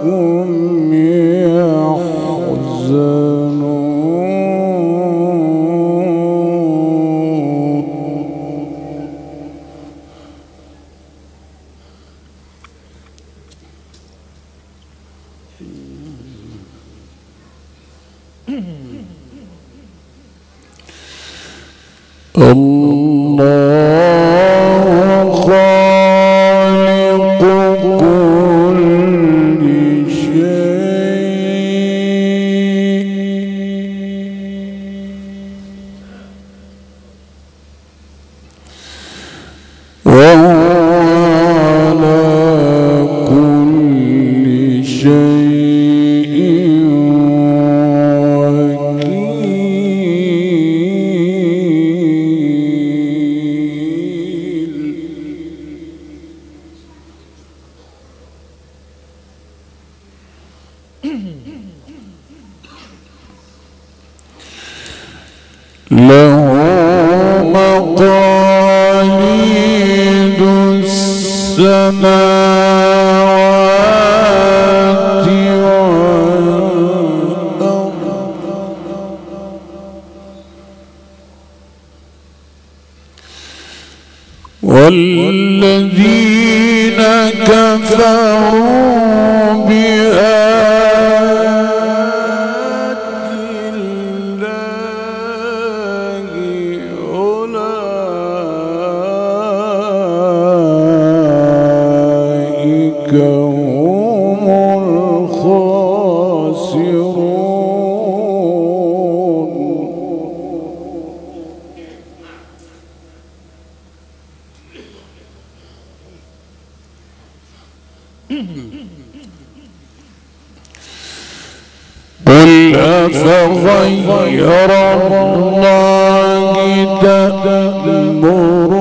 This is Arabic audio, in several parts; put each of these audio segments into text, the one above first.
هم يحزنون. الله خالق كل شيء وهو على كل شيء له مقاليد السماوات والأرض والذين كفروا بآياتنا هم الخاسرون. بل أفغير الله تأمرون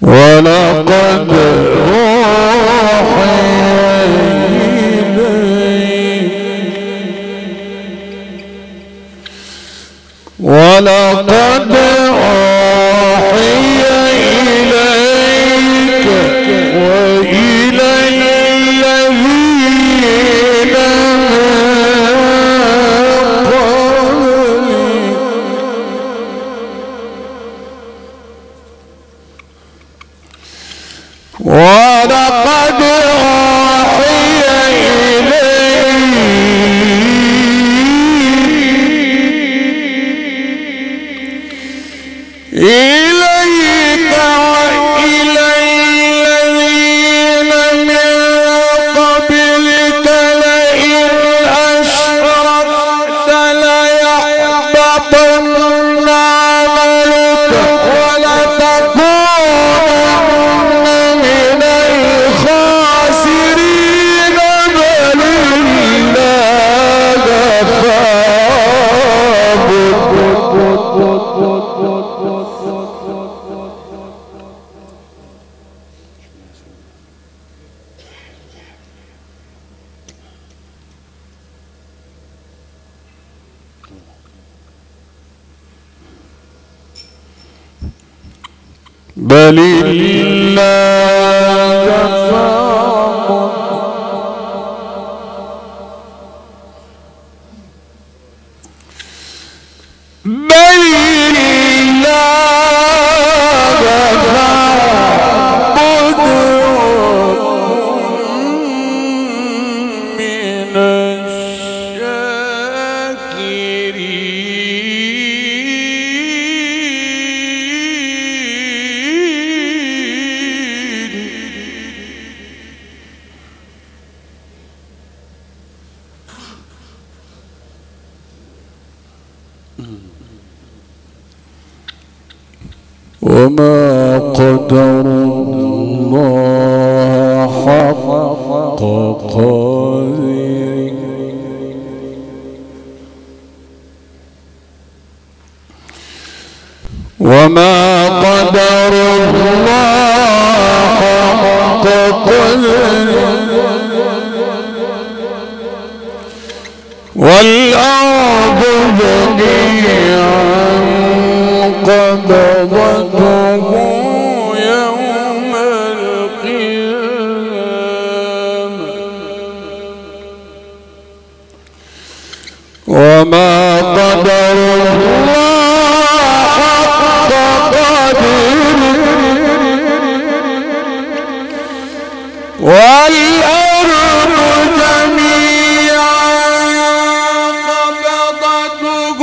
ولقد أوحي إليك وإلى الذين من قبلك ولقد أوحي إليك بل الله غفور وما قدر الله حق قدره وما قدر الله حق قدره والأرض جميعا قبضته يوم القيامة وما قدر الله حق قدره والأرض جميعا قبضته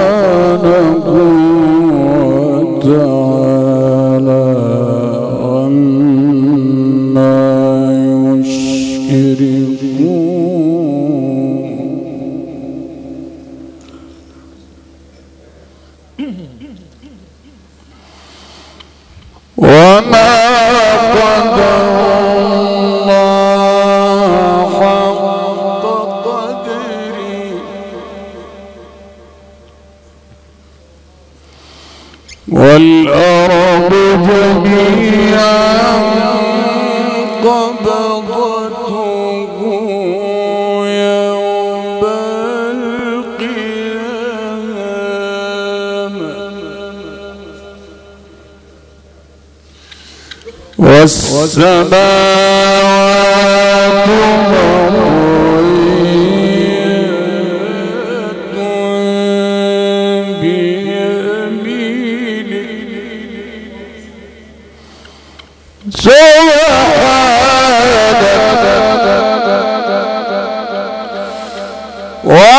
وتعالى سبحانه وتعالى عما يشركون وما قدر الله حق قدره والأرض جميعا قبضته يوم القيامة والسماوات مطويات بيمينه سبحانه سبحانه وتعالى عما يشركون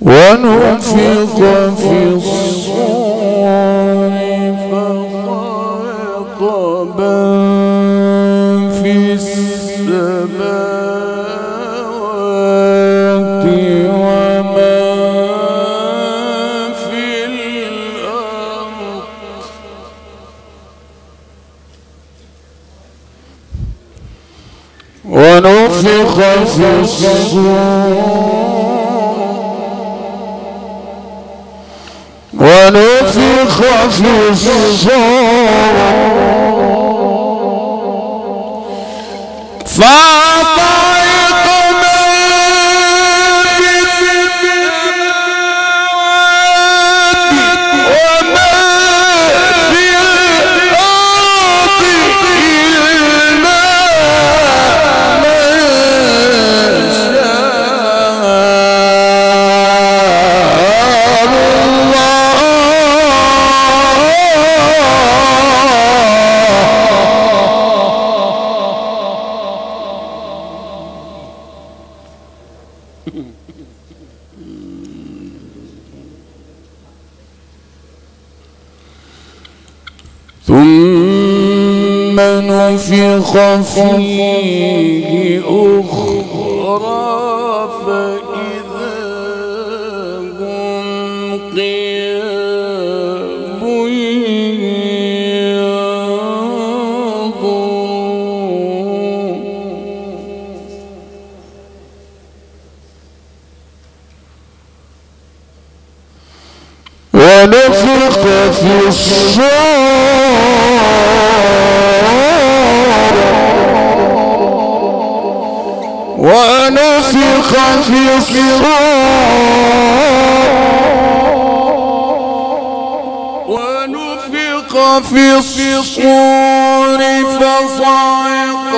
ونفخ في الصور فصعق من في السماوات ومن في الأرض ونفخ في الصور ونفخ في الصور فصعق من في السماوات ومن في الأرض إلا من شاء الله. ثم نفخ فيه أخرى فإذا هم قيام ينظرون ونفخ في الصور ونفخ في الصور ونفخ في الصور فصعق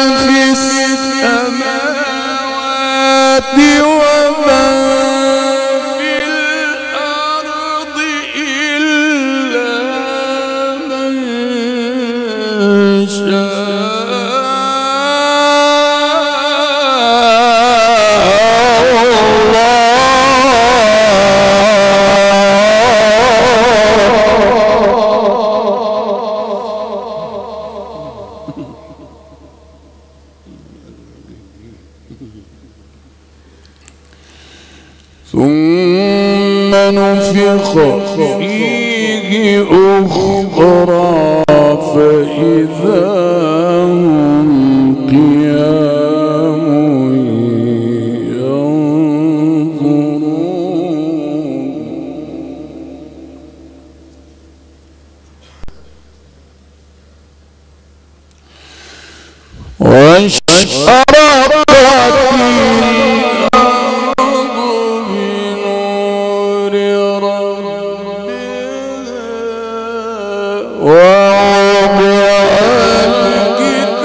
من في السماوات ومن في الأرض إلا من شاء. ثم نفخ فيه أخرى فإذا هم قيام ينظرون ووضع الكتاب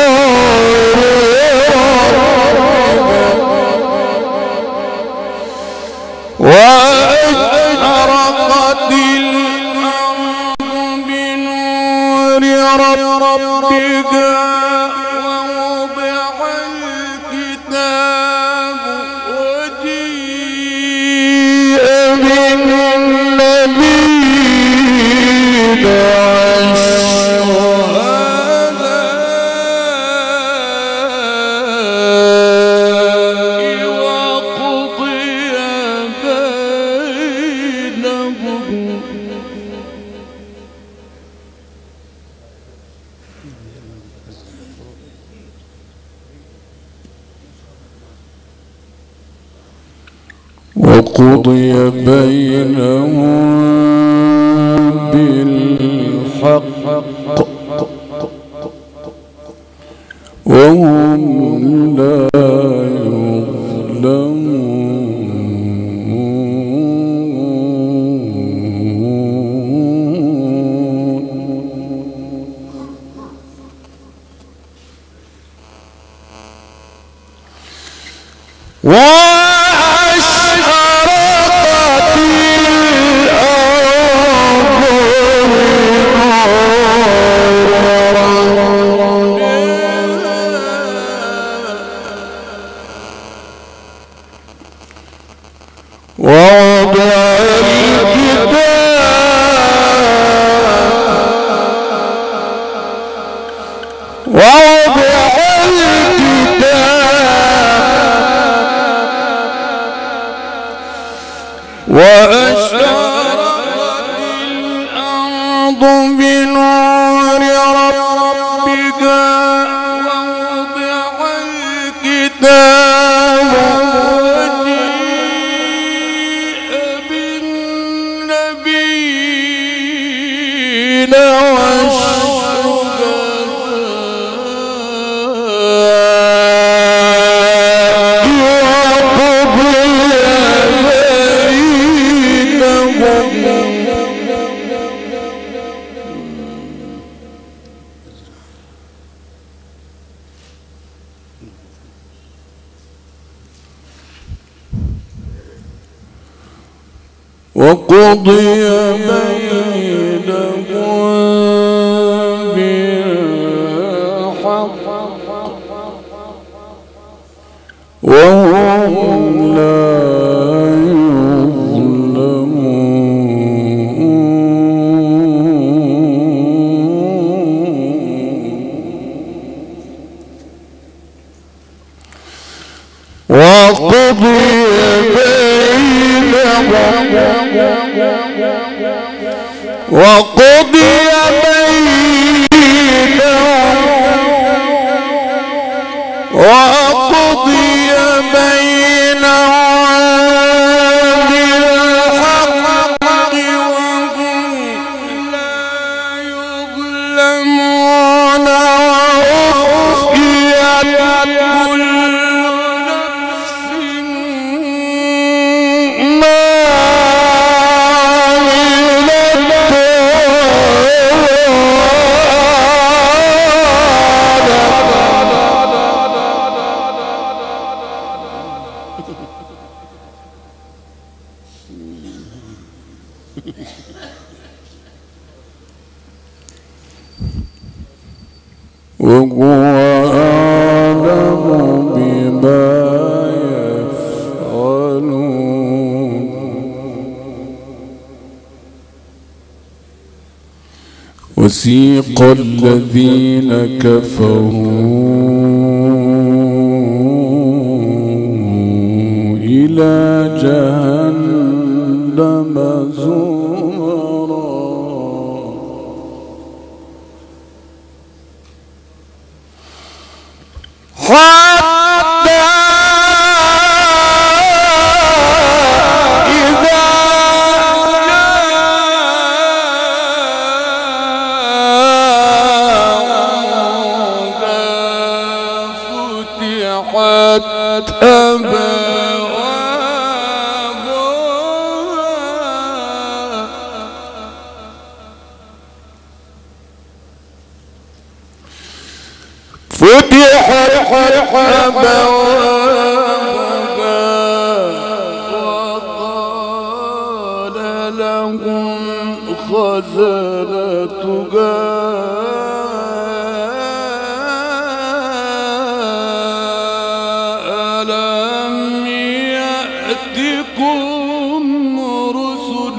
ربها وأشرقت الأرض بنور ربها ووضع الكتاب وجيء بالنبيين والشهداء وقضي بينهم وقضي بينهم بالحق وهم لا يظلمون. وأشرقت الأرض بنور ربك ووضع الكتاب وجيء بالنبيين وقضي بينهم بالحق وهم لا يظلمون وقضي وقضي بينهم وقضي بينهم بالحق وهم لا يظلمون وأزكيت كل وسيق الذين كفروا إلى جهنم زمرا حتى أبوابها فتحت أبوابها وقال لهم خزنتها ألم يأتكم رسل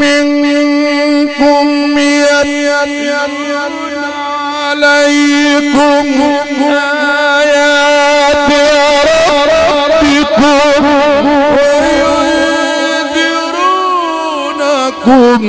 منكم يتلون عليكم آيات ربكم وينذرونكم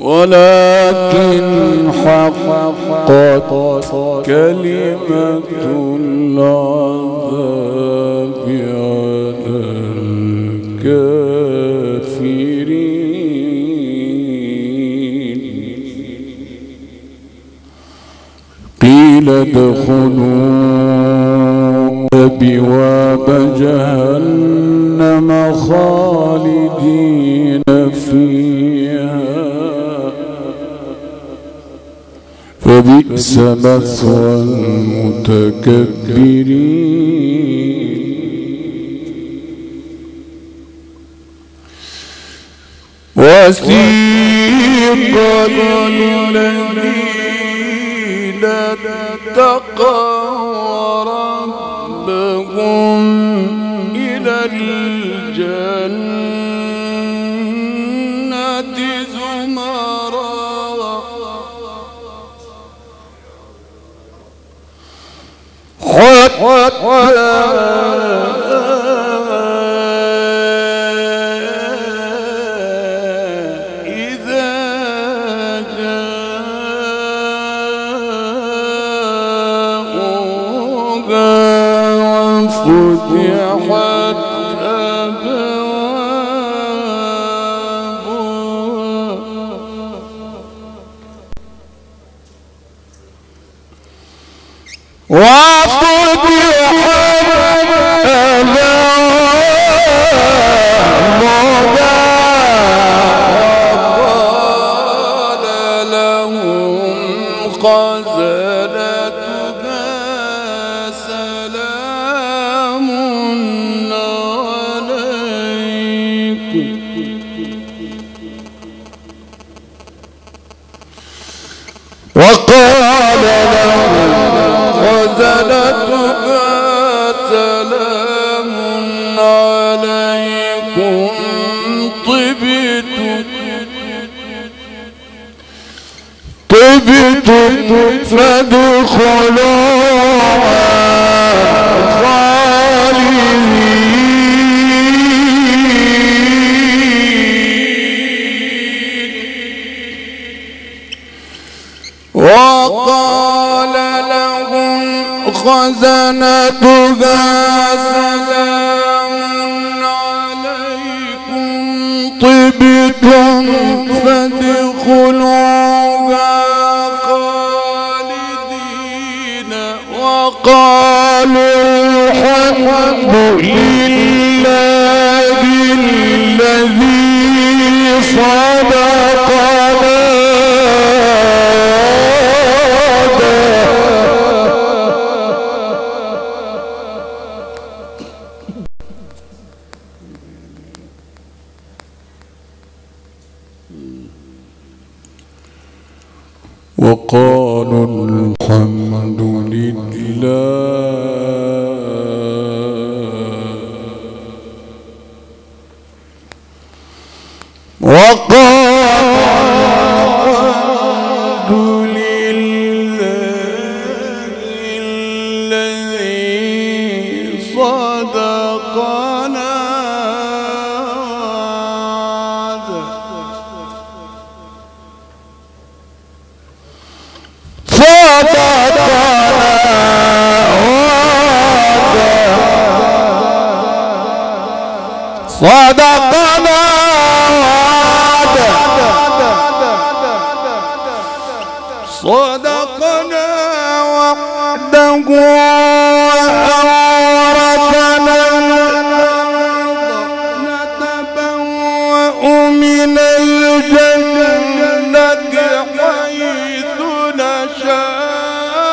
ولكن حقت كلمة العذاب على الكافرين. قيل ادخلوا أبواب جهنم خالدين فيها فبئس مثوى المتكبرين. وسيق الذين اتقوا ربهم إلى الجنة زمرا حتى إذا جاءوها وفتحت أبوابها وقال لهم خزنتها سلام عليكم طبتم فادخلوها خالدين. وقال لهم خزنتها سلام عليكم طبتم فادخلوها خالدين. وقالوا الحمد لله الذي صدقنا. وقالوا الحمد لله الذي صدقنا. صدقنا وعده وأورثنا الأرض نتبوأ من الجنة حيث نشاء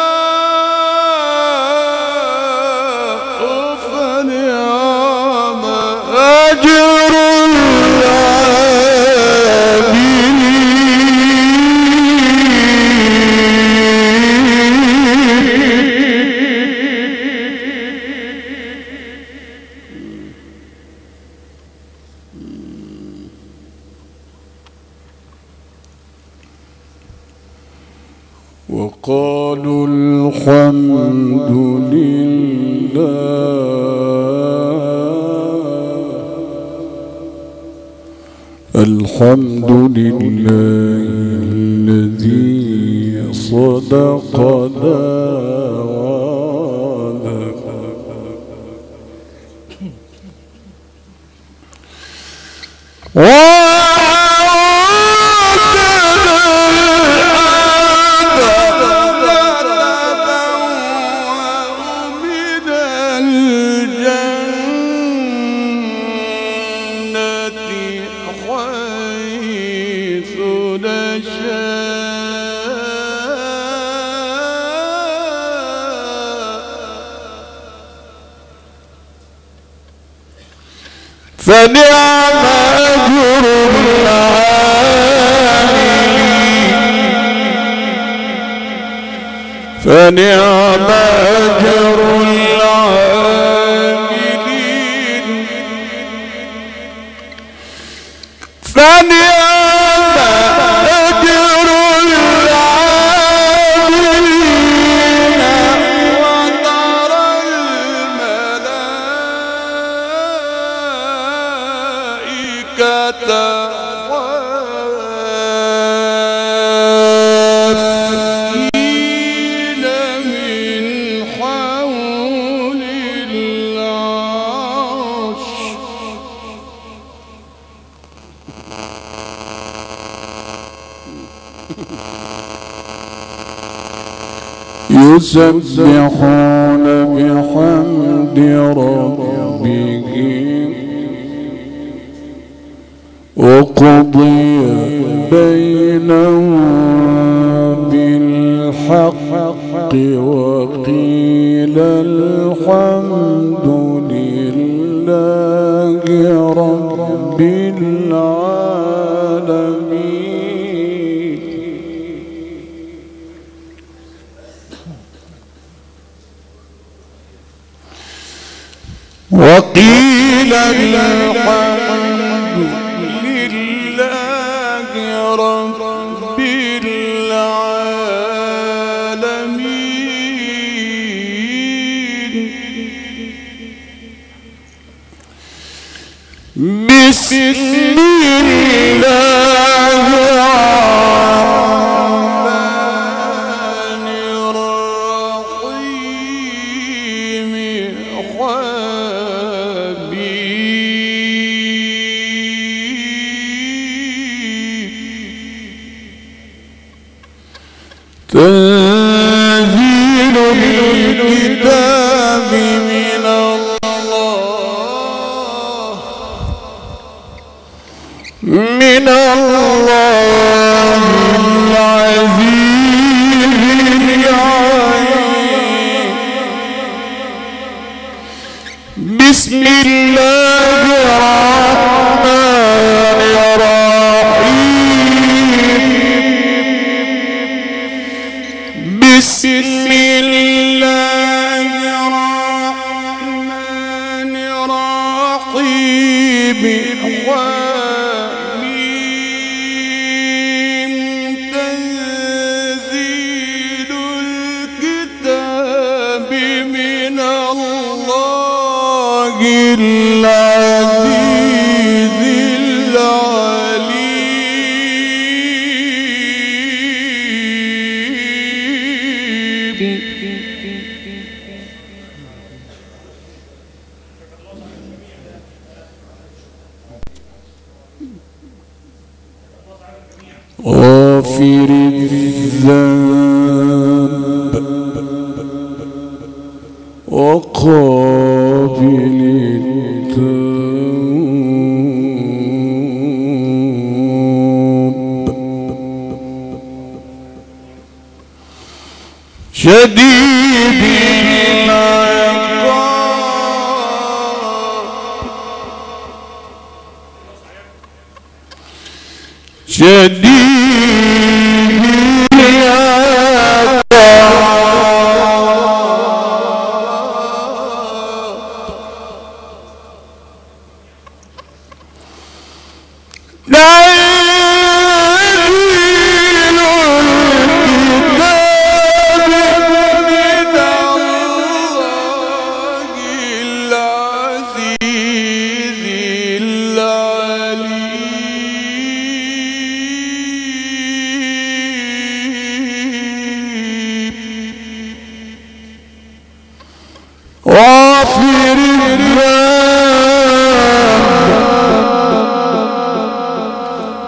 فنعم أجر. وقالوا الحمد لله الحمد لله الذي صدقنا وعدنا فنعم أجر العاملين فنعم أجر العاملين فنعم أجر العاملين وترى تطافين من حول العرش يسبحون بحمد ربهم وقضي بينهم بالحق وقيل الحمد لله رب العالمين. وقيل الحمد رب العالمين. بسم الله الرحمن الرحيم تنزيل الكتاب من الله العزيز العليم. بسم الله الرحمن الرحيم بسم الله الرحمن الرحيم تنزيل الكتاب من الله العزيز العليم. غافر الذنب وقابل التوب شديد العقاب العزيز العليم.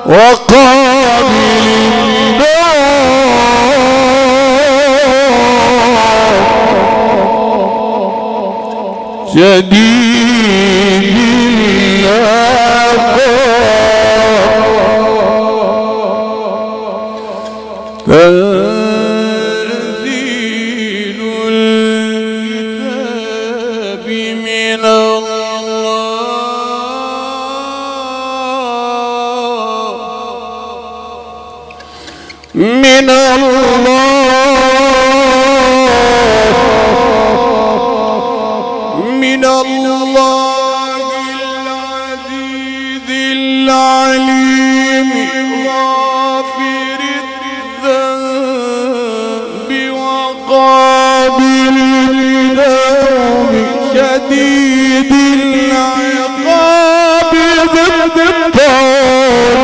وقابل النار شديد العقاب من الله العزيز العليم غافر الذنب وقابل التوب شديد العقاب ضد الطالب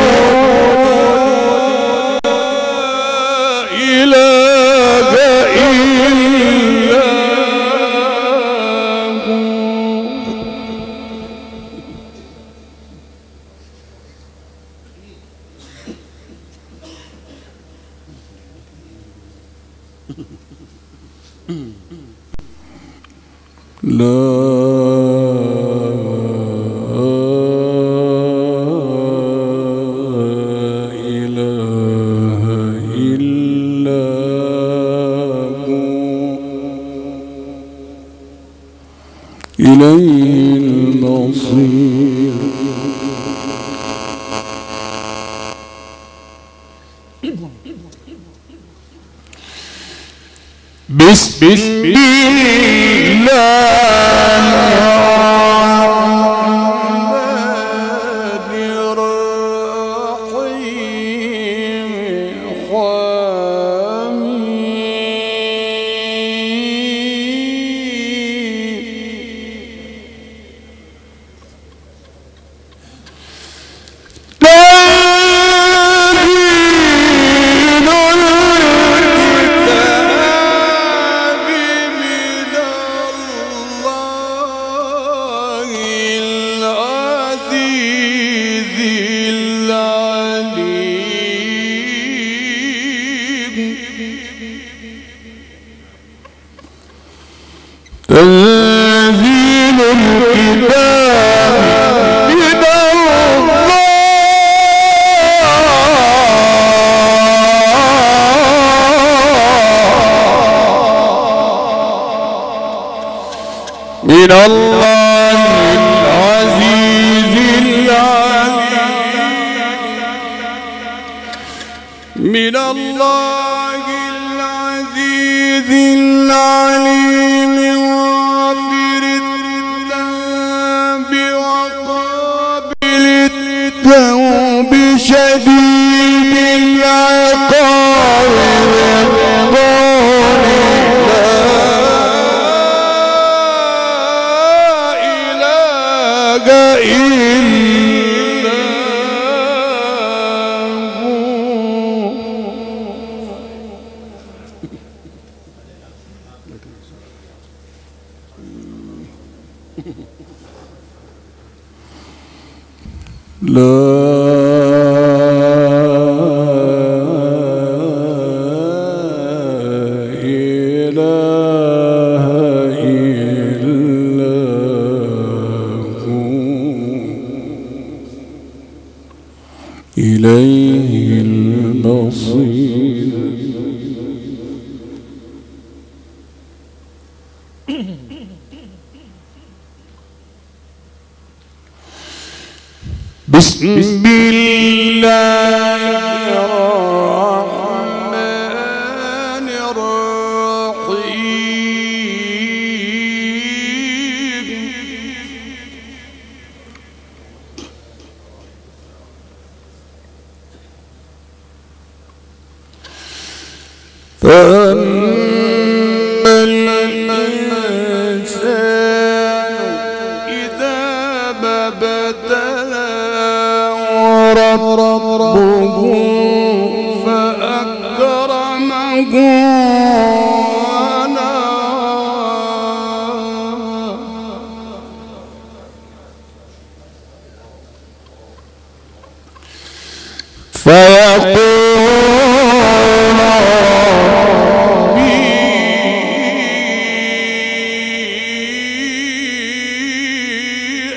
إليه المصير. بسم الله من الله العزيز العليم غافر الذنب وقابل التوب شديد العقاب إليه المصير. بسم الله الرحمن الرحيم فيقول ربي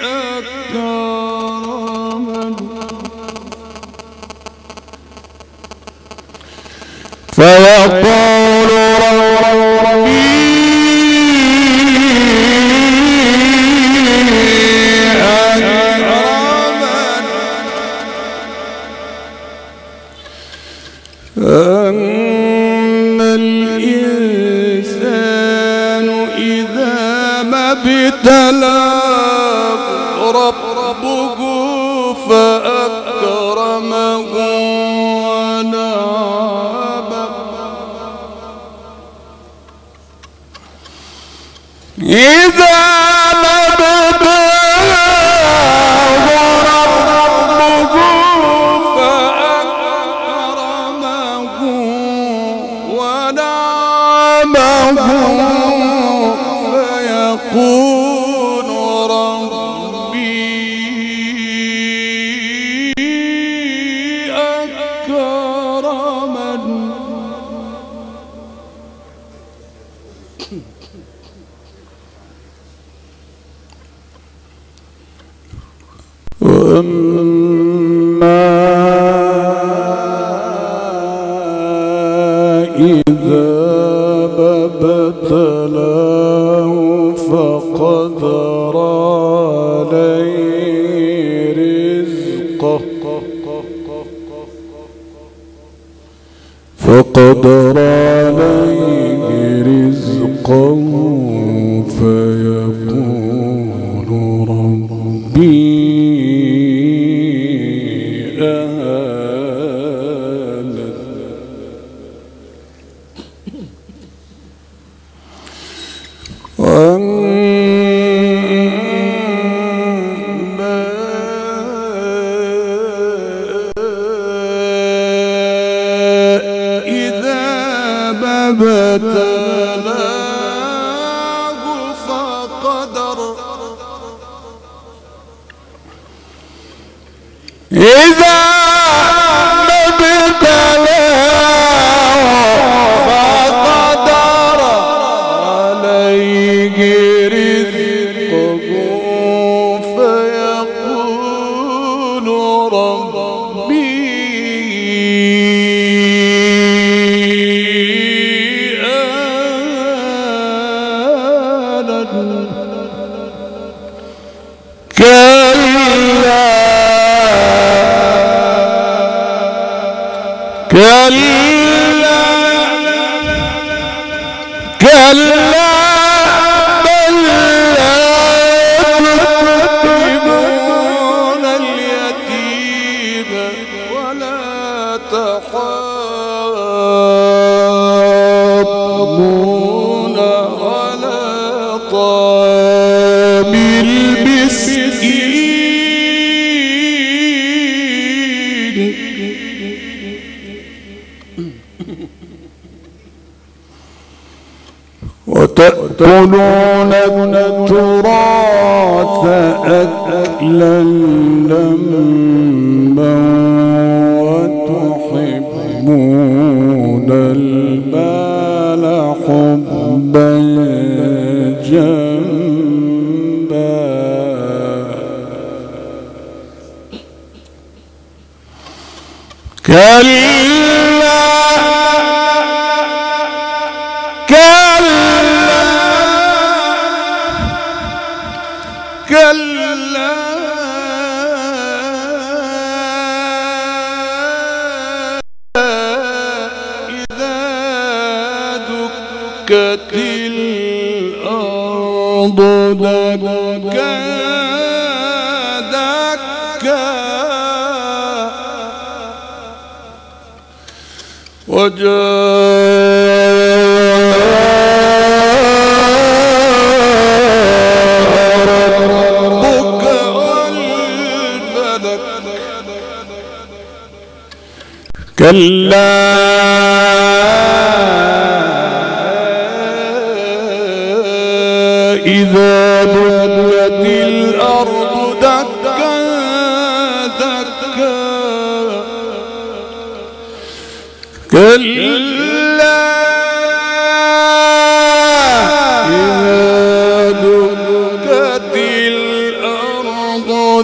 أكرمن فيقول ربي أما الإنسان إذا ما ابتلاه ربه فأكرمه ونعمه فيقول ربي أكرمن وأما إذا ابتلاه فقدر عليه رزقه فيقول ربي ابتلاه فقدر إذا ابتلاه فقدر عليه رزقه فيقول ربي كلا بل لا تكرمون اليتيم ولا تحاضون على طعام المسكين وتأكلون التراث أكلا لما وتحبون المال حبا جما كلا إذا دكت الأرض دكا دكا كلا إذا دكت الأرض دكا دكا كلا إذا دكت الأرض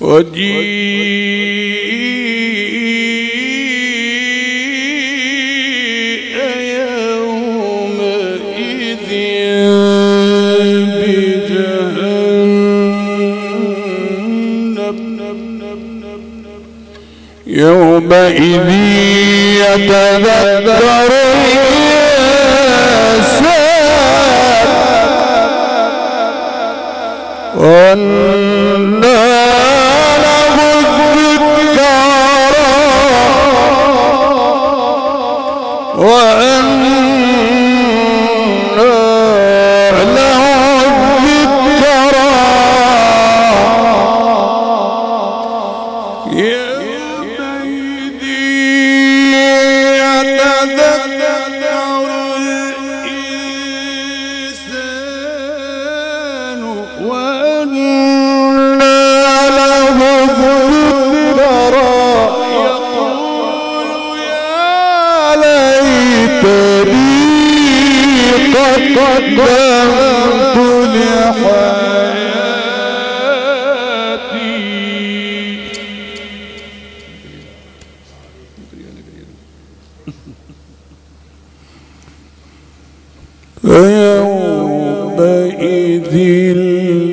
وجيء يومئذ بجهنم يومئذ يتذكر الإنسان وأنى له الذكرى قدمت لحياتي فيومئذ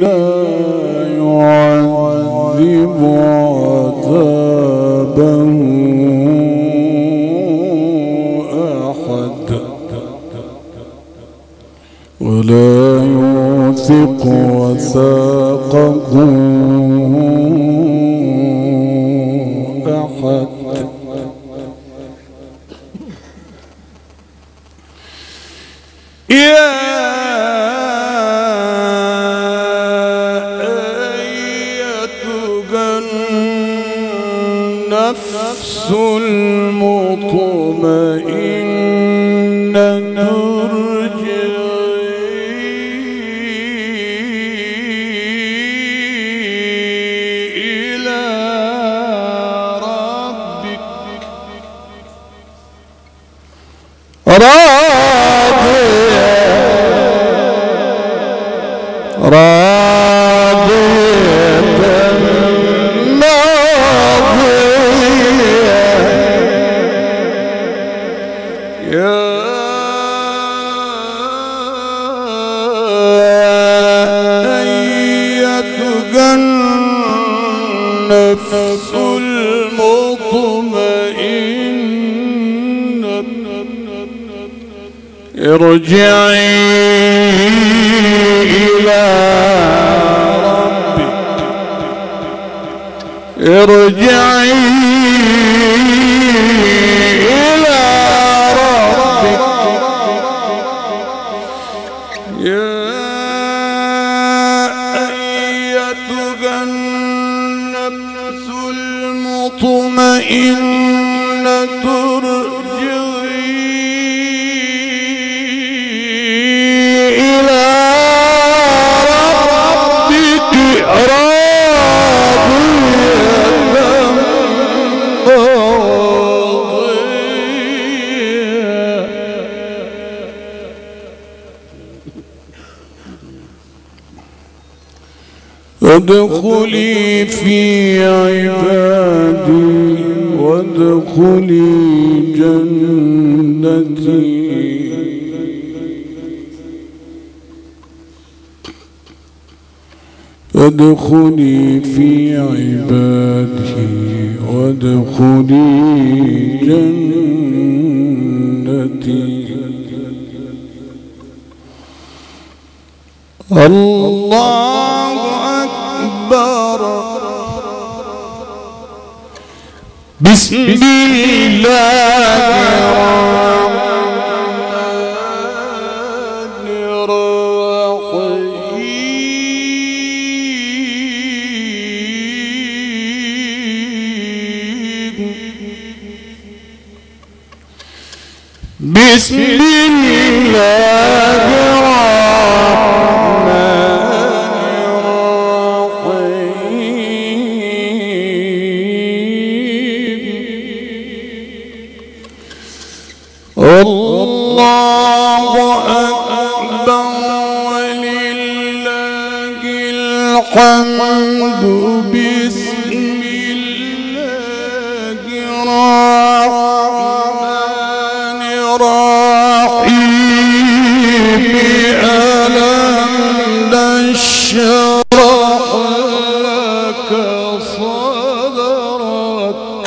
لا يعذب عذابه ولا يوثق وثاقه أحد يا أيتها النفس المطمئنة راضية مرضية يا أيتها النفس المطمئنة ارجعي إلى ربك ارجعي إلى ربك يا أيتها النفس المطمئنة وادخلي في عبادي وادخلي جنتي وادخلي في عبادي وادخلي جنتي الله أكبر بسم الله الرحمن الرحيم بسم الله الله أكبر ولله الحمد بسم الله الرحمن الرحيم ألم نشرح لك صدرك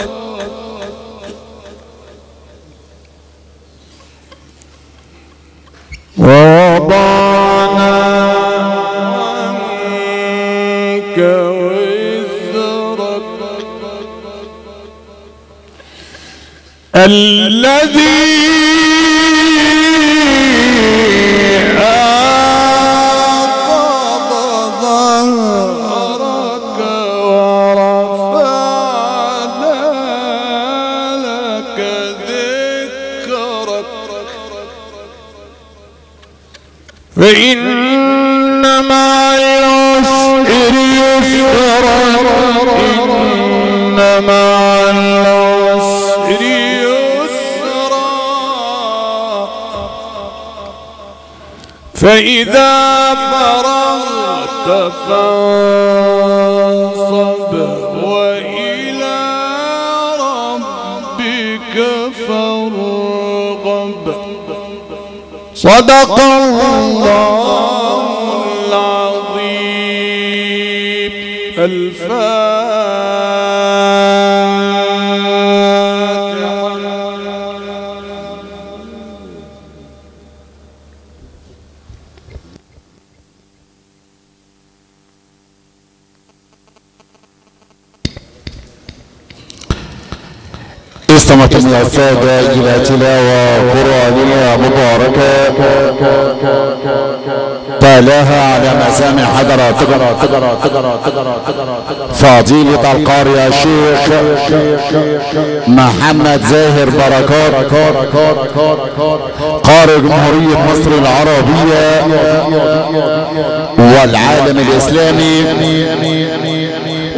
ووضعنا عنك وزرك الذي أعطى ظهرك ورفعنا لك ذكرك فإن مع العسر يسرا إن مع العسر يسرا فإذا فرغت فانصب وإلى ربك فارغب. صدق الله العظيم. الفاتحة. استمعتم يا سادة إلى تلاوة قرآنية مباركة تلاها على مسامع حضراتكم فضيلة القارئ الشيخ محمد زاهر بركات قارئ جمهورية مصر العربية والعالم الإسلامي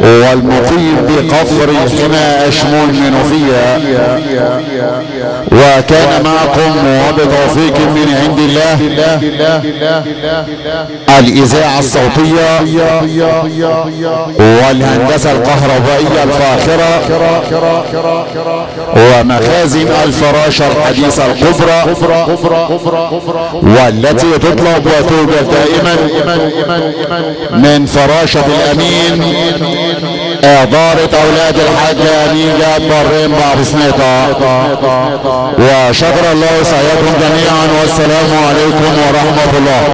والمقيم بقفر هنا أشمون منوفيه، وكان معكم وبتوفيق من عند الله الإذاعة الصوتية والهندسة الكهربائية الفاخرة ومخازن الفراشة الحديثة الكبرى والتي تطلب وتوجد دائما من فراشة الأمين إدارة أولاد الحاج أمين جابرين بابسنيطة، وشكر الله سعيكم جميعا والسلام عليكم ورحمة الله.